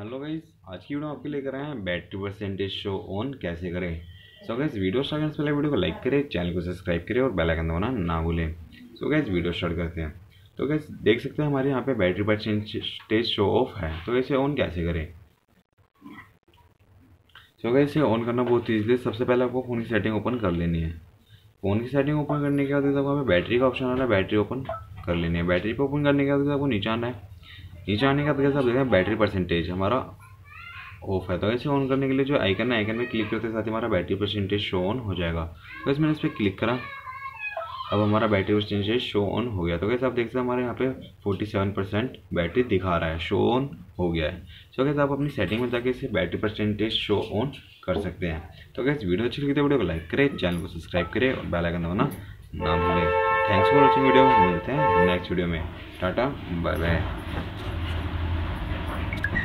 Hello guys, आज की video आपके लेकर आए हैं बैटरी परसेंटेज शो ऑन कैसे करें। सो गाइस, वीडियो स्टार्ट करने से पहले वीडियो को लाइक करें, चैनल को सब्सक्राइब करें और बेल आइकन दबाना ना भूलें। सो गाइस, वीडियो स्टार्ट करते हैं। तो गाइस देख सकते हैं हमारे यहाँ पे बैटरी परसेंटेज शो ऑफ है, तो इसे ऑन कैसे करें। सो गाइस, इसे ऑन करना बहुत ईजी है। सबसे पहले आपको फ़ोन की सेटिंग ओपन कर लेनी है। फ़ोन की सेटिंग ओपन करने के बाद आपको हमें बैटरी का ऑप्शन आना है, बैटरी ओपन कर लेनी है। बैटरी पर ओपन करने के बाद आपको नीचे आना है। नीचे आने का तरीका आप देखें, बैटरी परसेंटेज हमारा ऑफ है। तो ऐसे ऑन करने के लिए जो आइकन है, आइकन में क्लिक करते साथ ही हमारा बैटरी परसेंटेज शो ऑन हो जाएगा। तो मैंने इस पर क्लिक करा, अब हमारा बैटरी परसेंटेज शो ऑन हो गया। तो कैसे आप देख सकते हैं हमारे यहाँ पे 47% बैटरी दिखा रहा है, शो ऑन हो गया है। तो कैसे आप अपनी सेटिंग में जाके इसे बैटरी परसेंटेज शो ऑन कर सकते हैं। तो कैसे वीडियो अच्छी लगी तो वीडियो को लाइक करें, चैनल को सब्सक्राइब करें और बेल आइकन दबाना ना भूलें। थैंक्स फॉर वॉचिंग वीडियो, मिलते हैं नेक्स्ट वीडियो में। Tata, bye bye.